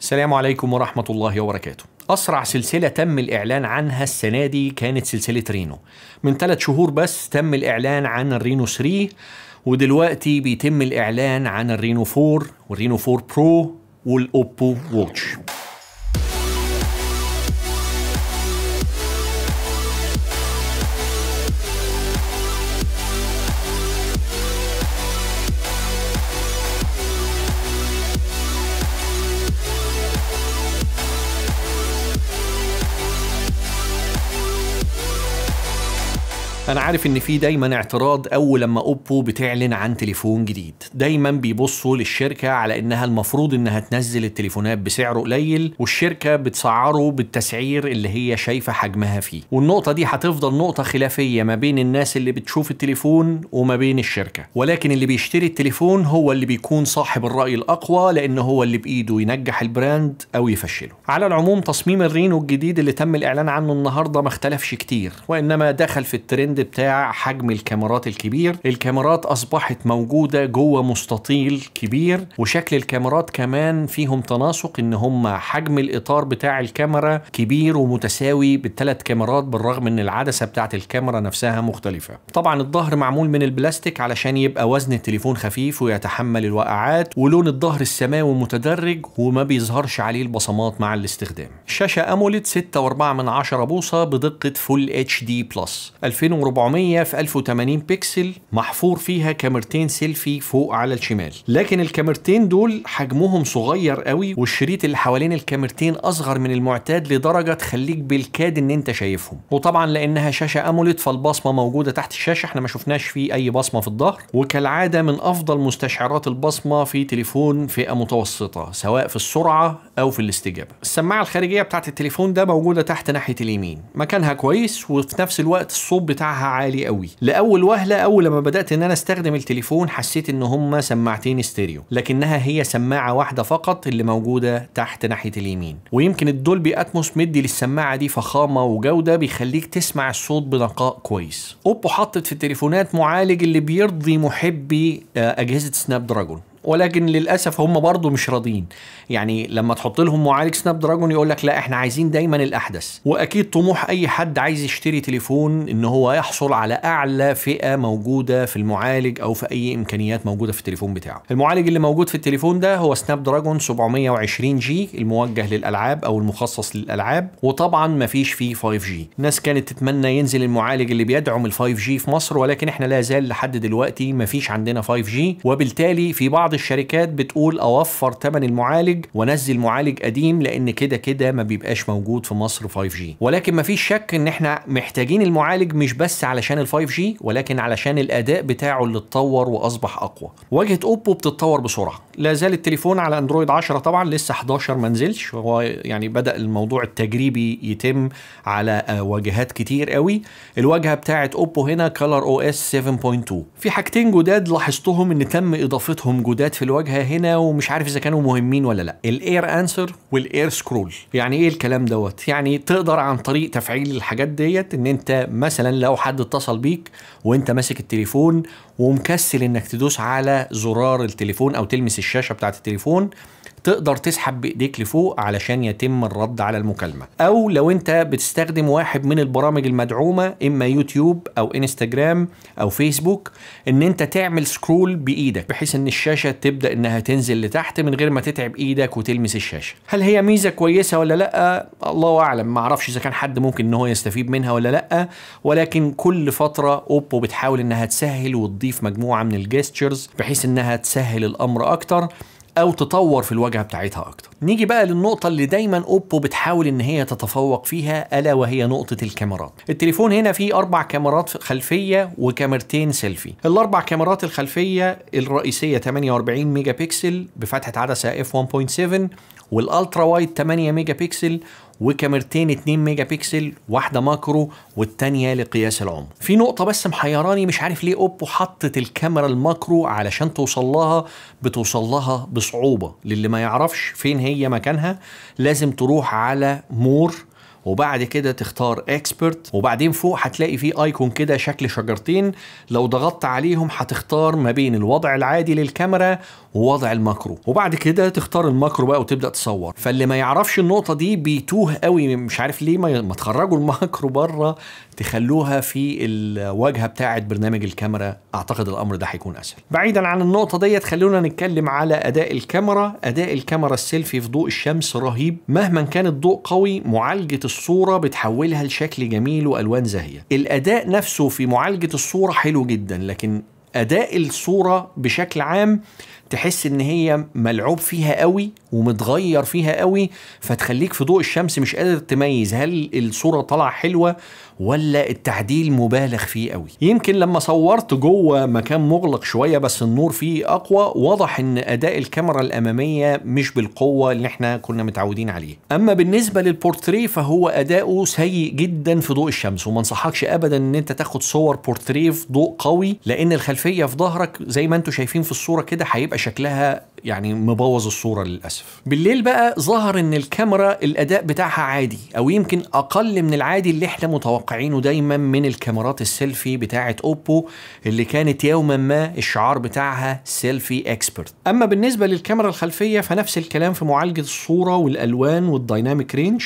السلام عليكم ورحمة الله وبركاته. أسرع سلسلة تم الإعلان عنها السنة دي كانت سلسلة رينو. من 3 شهور بس تم الإعلان عن الرينو 3، ودلوقتي بيتم الإعلان عن الرينو 4 والرينو 4 برو والأوبو ووتش. أنا عارف إن في دايماً اعتراض أول لما أوبو بتعلن عن تليفون جديد، دايماً بيبصوا للشركة على إنها المفروض إنها تنزل التليفونات بسعره قليل، والشركة بتسعره بالتسعير اللي هي شايفة حجمها فيه، والنقطة دي هتفضل نقطة خلافية ما بين الناس اللي بتشوف التليفون وما بين الشركة، ولكن اللي بيشتري التليفون هو اللي بيكون صاحب الرأي الأقوى، لأن هو اللي بإيده ينجح البراند أو يفشله. على العموم تصميم الرينو الجديد اللي تم الإعلان عنه النهاردة ما اختلفش كتير، وإنما دخل في الترند بتاع حجم الكاميرات الكبير. الكاميرات أصبحت موجودة جوه مستطيل كبير، وشكل الكاميرات كمان فيهم تناسق، إن هما حجم الإطار بتاع الكاميرا كبير ومتساوي بالثلاث كاميرات، بالرغم إن العدسة بتاعت الكاميرا نفسها مختلفة. طبعا الظهر معمول من البلاستيك علشان يبقى وزن التليفون خفيف ويتحمل الوقعات، ولون الظهر السماوي متدرج وما بيظهرش عليه البصمات مع الاستخدام. الشاشة أموليد 6.4 بوصة بدقة فول اتش دي بلس 2400 في 1080 بكسل، محفور فيها كاميرتين سيلفي فوق على الشمال، لكن الكاميرتين دول حجمهم صغير قوي، والشريط اللي حوالين الكاميرتين اصغر من المعتاد لدرجه تخليك بالكاد ان انت شايفهم. وطبعا لانها شاشه اموليد فالبصمه موجوده تحت الشاشه، احنا ما شفناش فيه اي بصمه في الظهر، وكالعاده من افضل مستشعرات البصمه في تليفون فئه متوسطه، سواء في السرعه او في الاستجابه. السماعه الخارجيه بتاعت التليفون ده موجوده تحت ناحيه اليمين، مكانها كويس، وفي نفس الوقت الصوت بتاعها عالي قوي. لاول وهله اول لما بدات ان انا استخدم التليفون حسيت ان هما سماعتين استيريو، لكنها هي سماعه واحده فقط اللي موجوده تحت ناحيه اليمين، ويمكن الدولبي اتموس مدي للسماعه دي فخامه وجوده بيخليك تسمع الصوت بنقاء كويس. اوبو حطت في التليفونات معالج اللي بيرضي محبي اجهزه سناب دراجون، ولكن للأسف هم برضو مش راضيين. يعني لما تحط لهم معالج سناب دراجون يقولك لا احنا عايزين دايما الأحدث، وأكيد طموح أي حد عايز يشتري تليفون إن هو يحصل على أعلى فئة موجودة في المعالج أو في أي إمكانيات موجودة في التليفون بتاعه. المعالج اللي موجود في التليفون ده هو سناب دراجون 720G الموجه للألعاب أو المخصص للألعاب، وطبعا مفيش فيه 5G. الناس كانت تتمنى ينزل المعالج اللي بيدعم ال 5G في مصر، ولكن احنا لا زال لحد دلوقتي مفيش عندنا 5G، وبالتالي في بعض الشركات بتقول اوفر ثمن المعالج وانزل معالج قديم، لان كده كده ما بيبقاش موجود في مصر 5G. ولكن ما فيش شك ان احنا محتاجين المعالج مش بس علشان ال 5G، ولكن علشان الاداء بتاعه اللي اتطور واصبح اقوى. واجهه اوبو بتتطور بسرعه، لا زال التليفون على اندرويد 10 طبعا، لسه 11 ما نزلش، هو يعني بدا الموضوع التجريبي يتم على واجهات كتير قوي. الواجهه بتاعه اوبو هنا Color OS 7.2. في حاجتين جداد لاحظتهم ان تم اضافتهم جداد في الواجهه هنا، ومش عارف اذا كانوا مهمين ولا لا. الاير انسر والاير سكرول. يعني ايه الكلام دوت؟ يعني تقدر عن طريق تفعيل الحاجات ديت ان انت مثلا لو حد اتصل بيك وانت ماسك التليفون ومكسل انك تدوس على زرار التليفون او تلمس الشاشه بتاعت التليفون، تقدر تسحب بايديك لفوق علشان يتم الرد على المكالمه. او لو انت بتستخدم واحد من البرامج المدعومه، اما يوتيوب او انستجرام او فيسبوك، ان انت تعمل سكرول بايدك بحيث ان الشاشه تبدا انها تنزل لتحت من غير ما تتعب ايدك وتلمس الشاشه. هل هي ميزه كويسه ولا لا؟ الله اعلم، ما اعرفش اذا كان حد ممكن ان هو يستفيد منها ولا لا، ولكن كل فتره اوبو بتحاول انها تسهل وتضيف مجموعه من الجيستشرز بحيث انها تسهل الامر اكتر او تطور في الواجهه بتاعتها اكتر. نيجي بقى للنقطه اللي دايما اوبو بتحاول ان هي تتفوق فيها، الا وهي نقطه الكاميرات. التليفون هنا فيه 4 كاميرات خلفيه وكاميرتين سيلفي. الاربع كاميرات الخلفيه الرئيسيه 48 ميجا بكسل بفتحه عدسه f1.7، والالترا وايد 8 ميجا بكسل، وكاميرتين 2 ميجا بكسل، واحده ماكرو والتانيه لقياس العمر. في نقطه بس محيراني، مش عارف ليه اوبو حطت الكاميرا الماكرو، علشان بتوصل لها بصعوبه. للي ما يعرفش فين هي مكانها لازم تروح على مور وبعد كده تختار اكسبرت، وبعدين فوق هتلاقي فيه ايكون كده شكل شجرتين، لو ضغطت عليهم هتختار ما بين الوضع العادي للكاميرا ووضع الماكرو، وبعد كده تختار الماكرو بقى وتبدا تصور. فاللي ما يعرفش النقطه دي بيتوه قوي، مش عارف ليه ما تخرجوا الماكرو بره تخلوها في الواجهه بتاعه برنامج الكاميرا، اعتقد الامر ده هيكون اسهل. بعيدا عن النقطه ديت خلونا نتكلم على اداء الكاميرا. اداء الكاميرا السيلفي في ضوء الشمس رهيب، مهما كان الضوء قوي معالجه الصوره بتحولها لشكل جميل والوان زاهيه. الاداء نفسه في معالجه الصوره حلو جدا، لكن اداء الصوره بشكل عام تحس ان هي ملعوب فيها قوي ومتغير فيها قوي، فتخليك في ضوء الشمس مش قادر تميز هل الصوره طالعه حلوه ولا التعديل مبالغ فيه قوي. يمكن لما صورت جوه مكان مغلق شويه بس النور فيه اقوى، واضح ان اداء الكاميرا الاماميه مش بالقوه اللي احنا كنا متعودين عليه. اما بالنسبه للبورتريه فهو اداؤه سيء جدا في ضوء الشمس، وما انصحكش ابدا ان انت تاخد صور بورتريه في ضوء قوي، لان الخلفيه في ظهرك زي ما انتم شايفين في الصوره كده هيبقى شكلها يعني مبوظ الصوره للاسف. بالليل بقى ظهر ان الكاميرا الاداء بتاعها عادي، او يمكن اقل من العادي اللي احنا متوقعينه دايما من الكاميرات السيلفي بتاعه اوبو، اللي كانت يوما ما الشعار بتاعها سيلفي اكسبرت. اما بالنسبه للكاميرا الخلفيه فنفس الكلام في معالجه الصوره والالوان والدايناميك رينج،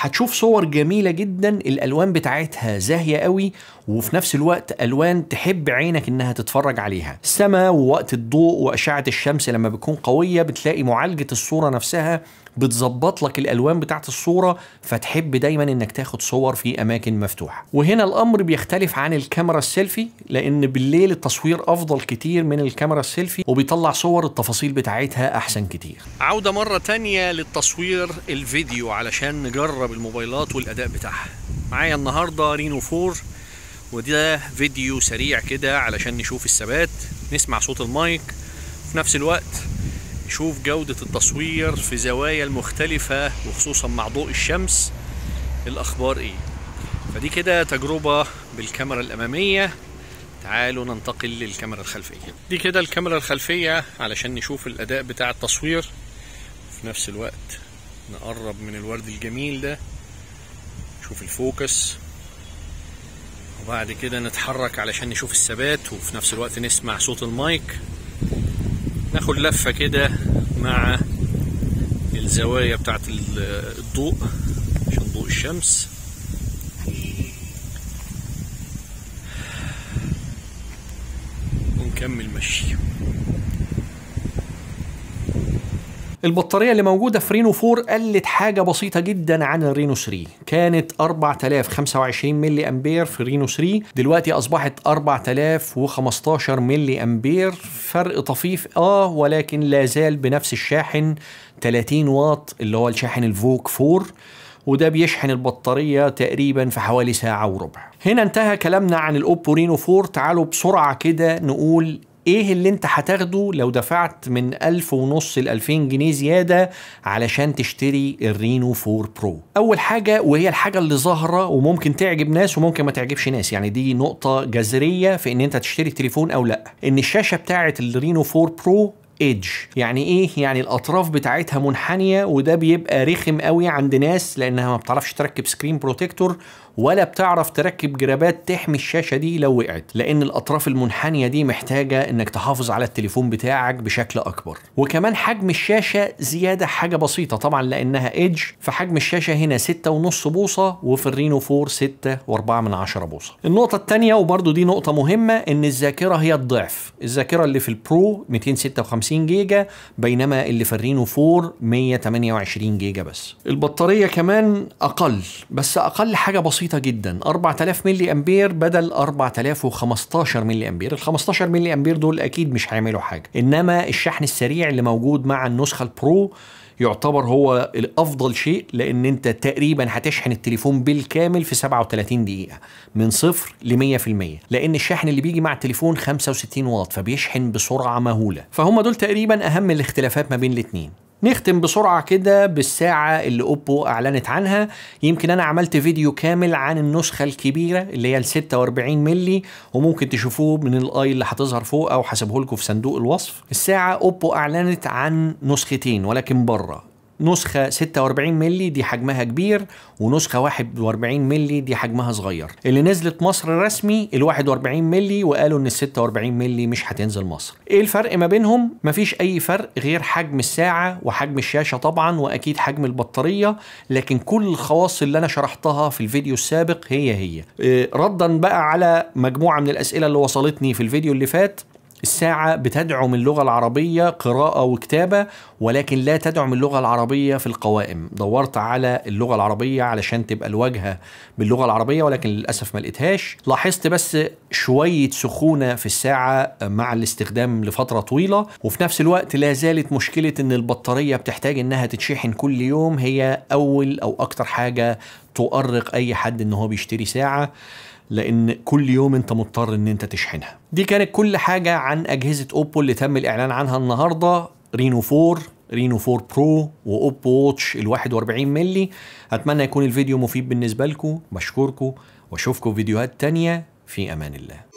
هتشوف صور جميله جدا الالوان بتاعتها زاهيه قوي، وفي نفس الوقت الوان تحب عينك انها تتفرج عليها. السماء ووقت الضوء واشعه الشمس لما بتكون قويه بتلاقي معالجه الصوره نفسها بتظبط لك الالوان بتاعت الصوره، فتحب دايما انك تاخد صور في اماكن مفتوحه. وهنا الامر بيختلف عن الكاميرا السيلفي، لان بالليل التصوير افضل كتير من الكاميرا السيلفي وبيطلع صور التفاصيل بتاعتها احسن كتير. عوده مره تانية للتصوير الفيديو علشان نجرب الموبايلات والاداء بتاعها. معايا النهارده رينو 4، وده فيديو سريع كده علشان نشوف الثبات، نسمع صوت المايك، في نفس الوقت نشوف جودة التصوير في زوايا المختلفة وخصوصا مع ضوء الشمس الأخبار إيه. فدي كده تجربة بالكاميرا الأمامية، تعالوا ننتقل للكاميرا الخلفية. دي كده الكاميرا الخلفية علشان نشوف الأداء بتاع التصوير، في نفس الوقت نقرب من الورد الجميل ده، نشوف الفوكس، وبعد كده نتحرك علشان نشوف الثبات، وفي نفس الوقت نسمع صوت المايك، ناخد لفة كده مع الزوايا بتاعت الضوء عشان ضوء الشمس. ونكمل مشي. البطارية اللي موجودة في رينو 4 قلت حاجة بسيطة جدا عن الرينو 3، كانت 4025 ملي أمبير في رينو 3، دلوقتي أصبحت 4015 ملي أمبير، فرق طفيف ولكن لا زال بنفس الشاحن 30 واط اللي هو الشاحن الفوك 4، وده بيشحن البطارية تقريبا في حوالي ساعة وربع. هنا انتهى كلامنا عن الأوبو رينو 4، تعالوا بسرعة كده نقول ايه اللي انت هتاخده لو دفعت من 1500 ل2000 جنيه زياده علشان تشتري الرينو 4 برو. اول حاجه، وهي الحاجه اللي ظاهره وممكن تعجب ناس وممكن ما تعجبش ناس، يعني دي نقطه جذريه في ان انت تشتري تليفون او لا، ان الشاشه بتاعه الرينو 4 برو ايدج. يعني ايه؟ يعني الاطراف بتاعتها منحنيه، وده بيبقى رخم قوي عند ناس لانها ما بتعرفش تركب سكرين بروتكتور ولا بتعرف تركب جرابات تحمي الشاشه دي لو وقعت، لان الاطراف المنحنيه دي محتاجه انك تحافظ على التليفون بتاعك بشكل اكبر. وكمان حجم الشاشه زياده حاجه بسيطه طبعا لانها ايدج، فحجم الشاشه هنا 6.5 بوصه وفي الرينو 4 6.4 بوصه. النقطه الثانيه وبرده دي نقطه مهمه، ان الذاكره هي الضعف، الذاكره اللي في البرو 256 جيجا بينما اللي في الرينو 4 128 جيجا بس. البطاريه كمان اقل، بس اقل حاجه بسيطه جدا، 4000 ملي امبير بدل 4015 ملي امبير. ال 15 ملي امبير دول اكيد مش هيعملوا حاجه، انما الشحن السريع اللي موجود مع النسخه البرو يعتبر هو الافضل شيء، لان انت تقريبا هتشحن التليفون بالكامل في 37 دقيقه من 0 ل 100%، لان الشحن اللي بيجي مع التليفون 65 واط فبيشحن بسرعه مهوله. فهم دول تقريبا اهم الاختلافات ما بين الاثنين. نختم بسرعة كده بالساعة اللي أوبو أعلنت عنها. يمكن أنا عملت فيديو كامل عن النسخة الكبيرة اللي هي ال 46 ملي، وممكن تشوفوه من الآي اللي هتظهر فوق أو هسيبهولكوا في صندوق الوصف. الساعة أوبو أعلنت عن نسختين ولكن بره، نسخة 46 مللي دي حجمها كبير، ونسخة 41 مللي دي حجمها صغير. اللي نزلت مصر رسمي ال 41 مللي، وقالوا ان ال 46 مللي مش هتنزل مصر. ايه الفرق ما بينهم؟ مفيش اي فرق غير حجم الساعة وحجم الشاشة طبعا، واكيد حجم البطارية، لكن كل الخواص اللي انا شرحتها في الفيديو السابق هي. ردا بقى على مجموعة من الاسئلة اللي وصلتني في الفيديو اللي فات، الساعة بتدعم اللغة العربية قراءة وكتابة، ولكن لا تدعم اللغة العربية في القوائم. دورت على اللغة العربية علشان تبقى الواجهة باللغة العربية، ولكن للأسف ما لقيتهاش. لاحظت بس شوية سخونة في الساعة مع الاستخدام لفترة طويلة، وفي نفس الوقت لا زالت مشكلة ان البطارية بتحتاج انها تتشحن كل يوم، هي اول او اكتر حاجة تؤرق اي حد ان هو بيشتري ساعة، لان كل يوم انت مضطر ان انت تشحنها. دي كانت كل حاجة عن اجهزة اوبو اللي تم الاعلان عنها النهاردة، رينو 4، رينو 4 برو، واوبو ووتش ال 41 مللي. اتمنى يكون الفيديو مفيد بالنسبة لكم، بشكركم واشوفكم فيديوهات تانية، في امان الله.